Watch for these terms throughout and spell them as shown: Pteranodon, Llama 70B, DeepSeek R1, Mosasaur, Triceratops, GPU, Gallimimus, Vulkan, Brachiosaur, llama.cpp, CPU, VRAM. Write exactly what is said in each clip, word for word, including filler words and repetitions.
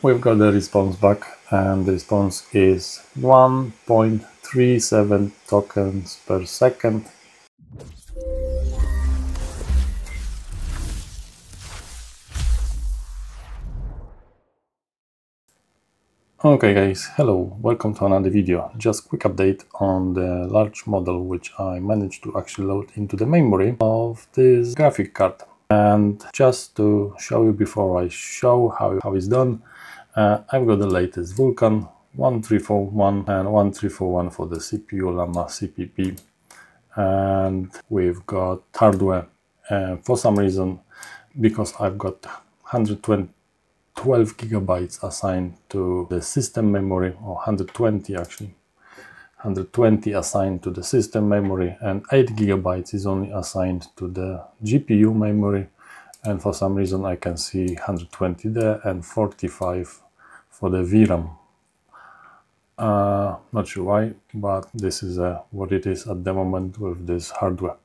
we've got the response back, and the response is one point three seven tokens per second. Okay guys, hello, welcome to another video. Just quick update on the large model which I managed to actually load into the memory of this graphic card. And just to show you before I show how, how it's done, uh, I've got the latest Vulkan one three four one and one three four one for the C P U, llama C P P, and we've got hardware. Uh, for some reason, because I've got one hundred twenty twelve gigabytes assigned to the system memory, or one hundred twenty actually, one hundred twenty assigned to the system memory, and eight gigabytes is only assigned to the G P U memory. And for some reason I can see one hundred twenty there and forty-five for the V RAM. Uh, not sure why, but this is uh, what it is at the moment with this hardware.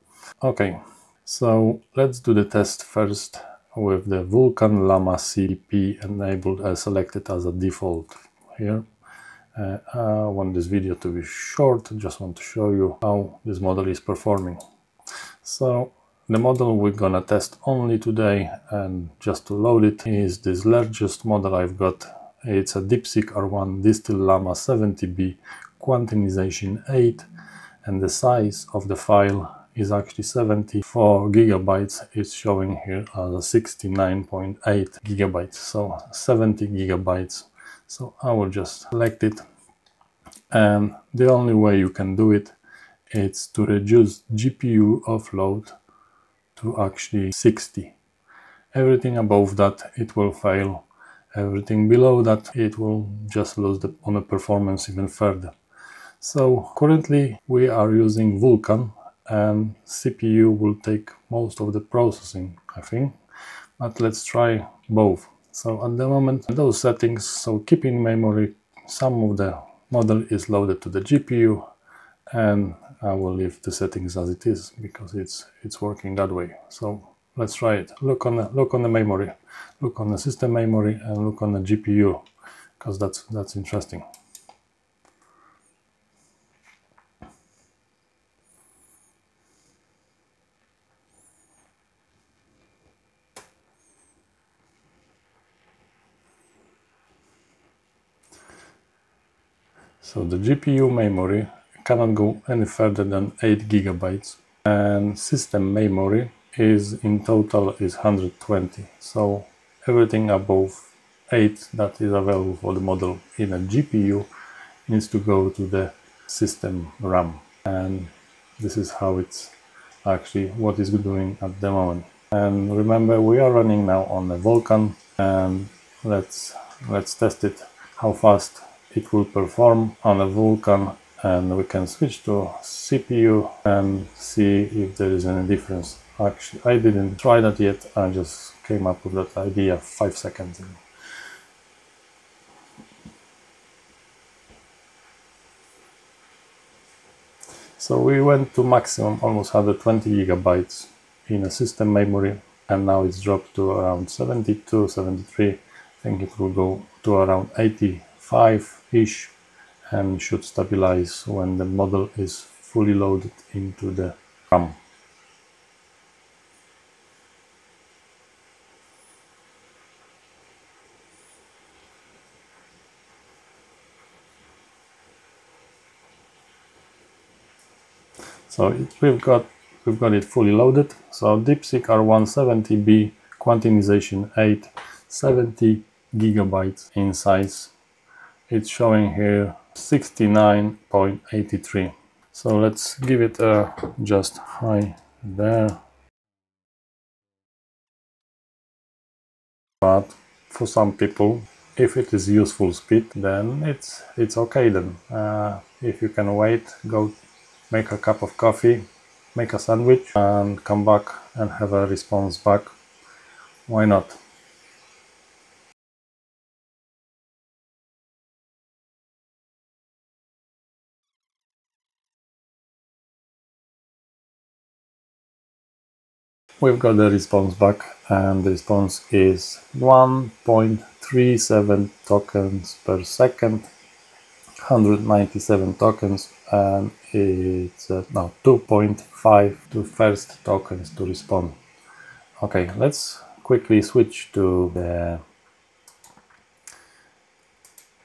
Okay, so let's do the test first with the Vulkan llama C P P enabled and uh, selected as a default here. Uh, I want this video to be short, just want to show you how this model is performing. So the model we're gonna test only today, and just to load it, is this largest model I've got. It's a DeepSeek R one Distill llama seventy B Quantumization eight, and the size of the file is actually seventy-four gigabytes. It's showing here as a sixty-nine point eight gigabytes, so seventy gigabytes. So I will just select it, and the only way you can do it is to reduce G P U offload to actually sixty. Everything above that it will fail, everything below that it will just lose the, on the performance even further. So currently we are using Vulkan, and C P U will take most of the processing, I think, but let's try both. So at the moment, those settings, so keep in memory, some of the model is loaded to the G P U, and I will leave the settings as it is because it's it's working that way. So let's try it. Look on the, look on the memory, look on the system memory, and look on the G P U, because that's that's interesting. So the G P U memory cannot go any further than eight gigabytes, and system memory is in total is one hundred twenty. So everything above eight that is available for the model in a G P U needs to go to the system RAM, and this is how it's actually what is doing at the moment. And remember, we are running now on the Vulkan, and let's let's test it how fast it will perform on a Vulkan, and we can switch to C P U and see if there is any difference. Actually, I didn't try that yet, I just came up with that idea five seconds ago. So we went to maximum almost one hundred twenty gigabytes in a system memory, and now it's dropped to around seventy-two, seventy-three. I think it will go to around eighty-five-ish, and should stabilize when the model is fully loaded into the RAM. So it, we've got we've got it fully loaded. So DeepSeek R one seventy B Quantumization eight, seventy gigabytes in size. It's showing here sixty-nine point eight three. So let's give it a just high there. But for some people, if it is useful speed, then it's it's okay then. Uh, if you can wait, go make a cup of coffee, make a sandwich, and come back and have a response back. Why not? we've got the response back, and the response is one point three seven tokens per second, one hundred ninety-seven tokens, and it's uh, no, two point five to first tokens to respond. Okay, let's quickly switch to the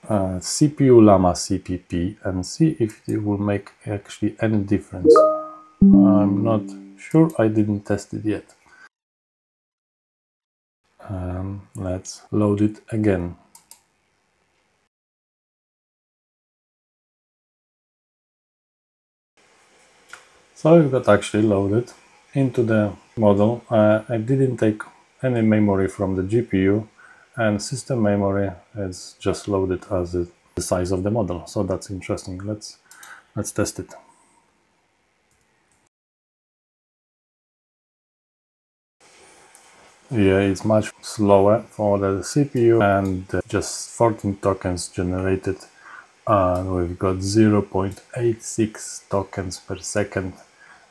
uh, C P U llama C P P and see if it will make actually any difference. I'm not sure, I didn't test it yet. Um, let's load it again. So it got actually loaded into the model. Uh, I didn't take any memory from the G P U, and system memory is just loaded as it, the size of the model. So that's interesting. Let's let's test it. Yeah, it's much slower for the C P U, and just fourteen tokens generated, and we've got zero point eight six tokens per second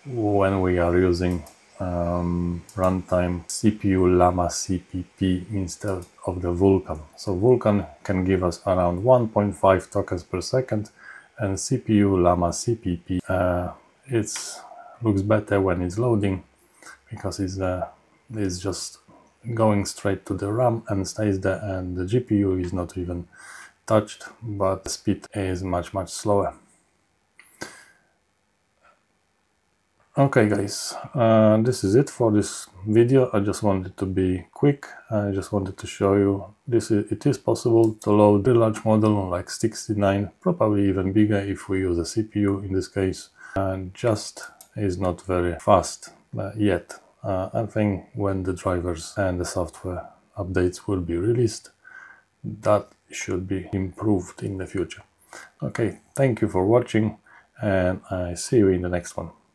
when we are using um, runtime C P U llama C P P instead of the Vulkan. So Vulkan can give us around one point five tokens per second, and C P U llama C P P uh, it's looks better when it's loading, because it's uh, it's just going straight to the RAM and stays there, and the G P U is not even touched, but the speed is much much slower. Okay guys, uh, this is it for this video. I just wanted to be quick. I just wanted to show you this is, it is possible to load a large model like sixty-nine, probably even bigger if we use a C P U in this case, and just is not very fast uh, yet. Uh, I think when the drivers and the software updates will be released, that should be improved in the future. Okay, thank you for watching, and I see you in the next one.